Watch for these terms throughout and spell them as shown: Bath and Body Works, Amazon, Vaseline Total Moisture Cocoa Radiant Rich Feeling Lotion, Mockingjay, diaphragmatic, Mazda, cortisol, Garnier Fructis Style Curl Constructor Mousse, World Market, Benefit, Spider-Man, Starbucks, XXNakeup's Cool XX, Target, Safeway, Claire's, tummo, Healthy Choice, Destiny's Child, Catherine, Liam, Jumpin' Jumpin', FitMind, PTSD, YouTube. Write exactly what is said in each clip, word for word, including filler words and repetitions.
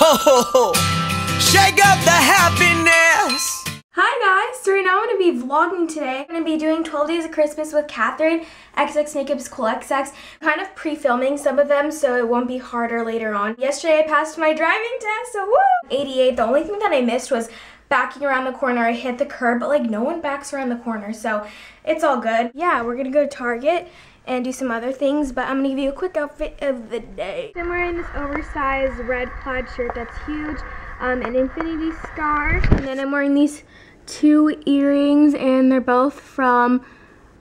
Ho, ho, ho. Shake up the happiness. Hi guys, so right now I'm going to be vlogging today. I'm going to be doing twelve Days of Christmas with Catherine, XXNakeup's Cool X X. I'm kind of pre-filming some of them so it won't be harder later on. Yesterday I passed my driving test, so woo! eighty-eight, the only thing that I missed was backing around the corner. I hit the curb, but like no one backs around the corner, so it's all good. Yeah, we're going to go to Target and do some other things, but I'm gonna give you a quick outfit of the day. I'm wearing this oversized red plaid shirt that's huge, um, an infinity scarf, and then I'm wearing these two earrings, and they're both from,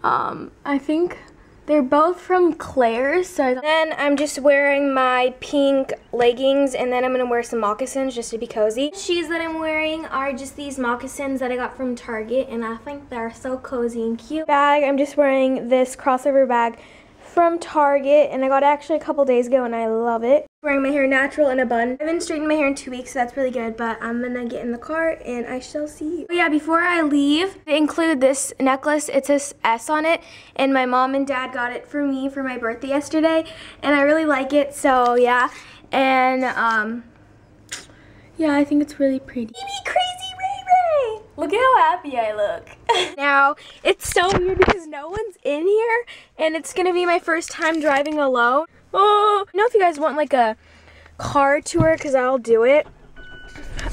um, I think they're both from Claire's. So I then I'm just wearing my pink leggings, and then I'm gonna wear some moccasins just to be cozy. The shoes that I'm wearing are just these moccasins that I got from Target, and I think they're so cozy and cute. Bag, I'm just wearing this crossover bag from Target, and I got it actually a couple days ago, and I love it. Wearing my hair natural in a bun. I haven't straightened my hair in two weeks, so that's really good, but I'm gonna get in the car and I shall see you. But yeah, before I leave, I include this necklace. It says S on it, and my mom and dad got it for me for my birthday yesterday, and I really like it, so yeah. And, um, yeah, I think it's really pretty. Baby Crazy Ray Ray! Look at how happy I look. Now, it's so weird because no one's in here, and it's gonna be my first time driving alone. Oh, I don't know if you guys want like a car tour, because I'll do it.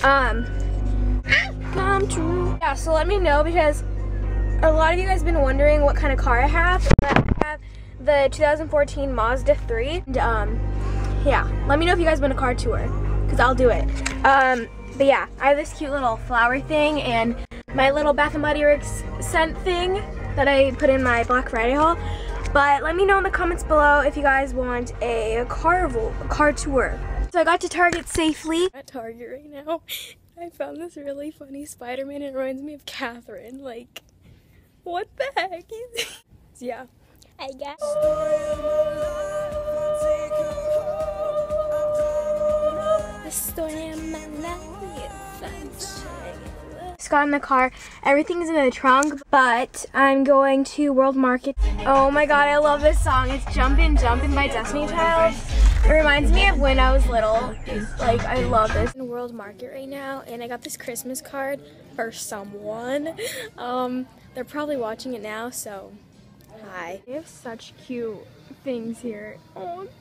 Um, come true. Yeah, so let me know, because a lot of you guys have been wondering what kind of car I have. I have the two thousand fourteen Mazda three. And, um, yeah, let me know if you guys want a car tour, because I'll do it. Um, but yeah, I have this cute little flower thing and my little Bath and Body Works scent thing that I put in my Black Friday haul. But let me know in the comments below if you guys want a car, a car tour. So I got to Target safely. I'm at Target right now. I found this really funny Spider-Man. It reminds me of Catherine. Like, what the heck? Yeah, I guess. The story of my life. Just got in the car. Everything's in the trunk, but I'm going to World Market. Oh my god, I love this song. It's Jumpin' Jumpin' by Destiny's Child. It reminds me of when I was little. Like, I love this. In World Market right now, and I got this Christmas card for someone. Um, they're probably watching it now, so hi. They have such cute things here. Oh, it's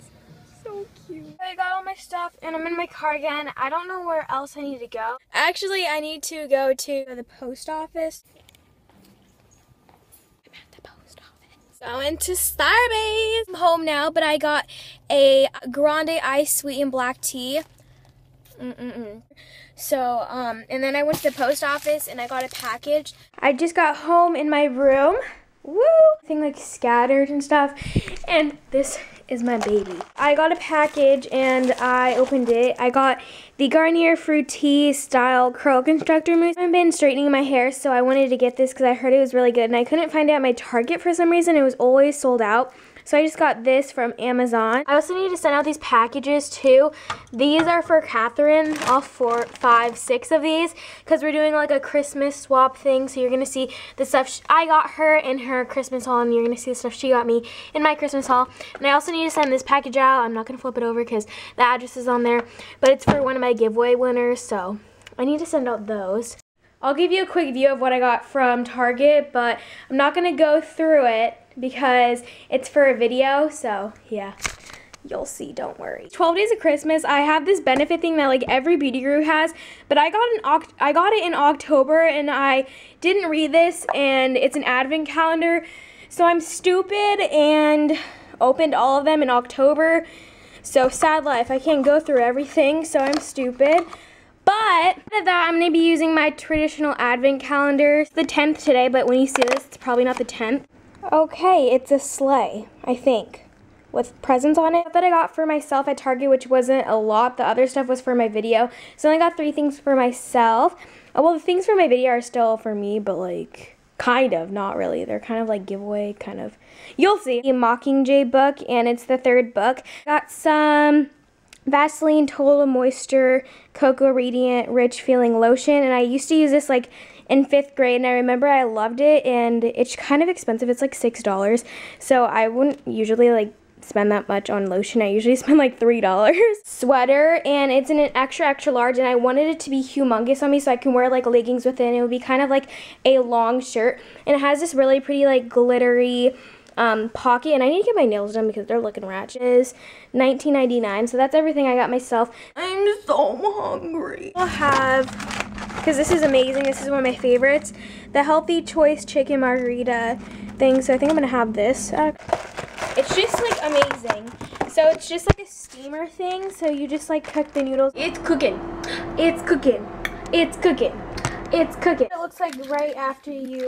so cute. I got all my stuff and I'm in my car again. I don't know where else I need to go. Actually, I need to go to the post office. I'm at the post office. So I went to Starbucks. I'm home now, but I got a grande iced sweetened black tea. Mm-mm-mm. So, um, and then I went to the post office and I got a package. I just got home in my room. Woo! Thing like scattered and stuff. And this is my baby. I got a package and I opened it. I got the Garnier Fructis Style Curl Constructor Mousse. I've been straightening my hair, so I wanted to get this because I heard it was really good, and I couldn't find it at my Target for some reason. It was always sold out. So I just got this from Amazon. I also need to send out these packages too. These are for Catherine, all four, five, six of these, because we're doing like a Christmas swap thing. So you're gonna see the stuff I got her in her Christmas haul, and you're gonna see the stuff she got me in my Christmas haul. And I also need to send this package out. I'm not gonna flip it over because the address is on there, but it's for one of my giveaway winners. So I need to send out those. I'll give you a quick view of what I got from Target, but I'm not gonna go through it because it's for a video, so yeah, you'll see, don't worry. twelve Days of Christmas, I have this Benefit thing that like every beauty guru has, but I got, an I got it in October and I didn't read this, and it's an advent calendar, so I'm stupid and opened all of them in October, so sad life, I can't go through everything, so I'm stupid. But, after that, I'm going to be using my traditional advent calendar. It's the tenth today, but when you see this, it's probably not the tenth. Okay, it's a sleigh, I think, with presents on it that I got for myself at Target, which wasn't a lot. The other stuff was for my video. So I got three things for myself. Oh, well, the things for my video are still for me, but like, kind of, not really. They're kind of like giveaway, kind of. You'll see. The Mockingjay book, and it's the third book. Got some Vaseline Total Moisture Cocoa Radiant Rich Feeling Lotion, and I used to use this like in fifth grade, and I remember I loved it, and it's kind of expensive. It's like six dollars, so I wouldn't usually like spend that much on lotion. I usually spend like three dollars. Sweater, and it's in an extra, extra large, and I wanted it to be humongous on me so I can wear like leggings with it, and it would be kind of like a long shirt. And it has this really pretty like glittery um, pocket, and I need to get my nails done because they're looking ratchet. It's nineteen ninety-nine, so that's everything I got myself. I'm so hungry. I'll have... because this is amazing, this is one of my favorites, the Healthy Choice chicken margarita thing, so I think I'm gonna have this. Uh, it's just like amazing. So it's just like a steamer thing, so you just like cook the noodles. It's cooking, it's cooking, it's cooking, it's cooking. It looks like right after you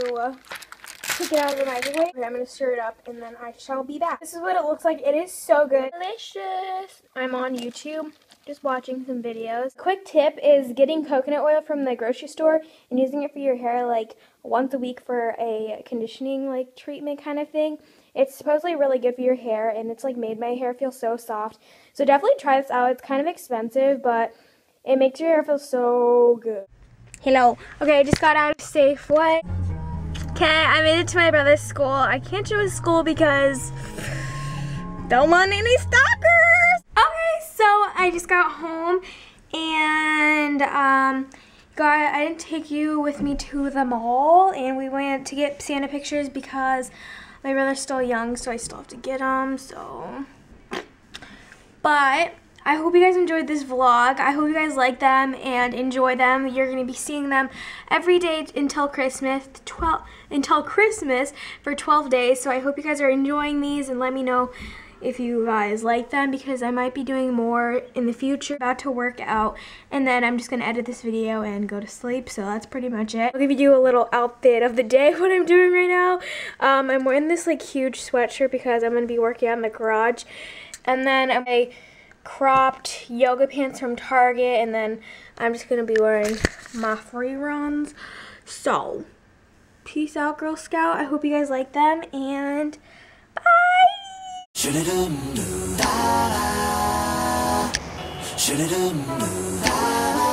take it out of the microwave. Okay, I'm gonna stir it up and then I shall be back. This is what it looks like, it is so good. Delicious. I'm on YouTube. Just watching some videos. Quick tip is getting coconut oil from the grocery store and using it for your hair like once a week for a conditioning like treatment kind of thing. It's supposedly really good for your hair, and it's like made my hair feel so soft. So definitely try this out. It's kind of expensive, but it makes your hair feel so good. Hello. Okay, I just got out of Safeway. Okay, I made it to my brother's school. I can't show his school because don't want any stalkers. So I just got home and um, got, I didn't take you with me to the mall, and we went to get Santa pictures because my brother's still young, so I still have to get them. So, but I hope you guys enjoyed this vlog. I hope you guys like them and enjoy them. You're gonna be seeing them every day until Christmas, twelve until Christmas for twelve days. So I hope you guys are enjoying these, and let me know if you guys like them, because I might be doing more in the future. About to work out, and then I'm just gonna edit this video and go to sleep, so that's pretty much it. I'll give you a little outfit of the day, what I'm doing right now. Um, I'm wearing this like huge sweatshirt because I'm gonna be working out in the garage, and then I'm a cropped yoga pants from Target, and then I'm just gonna be wearing my Free-Runs. So, peace out, Girl Scout. I hope you guys like them, and bye! Should-a-dum-doo, da-da. Should-a-dum-doo, da-da.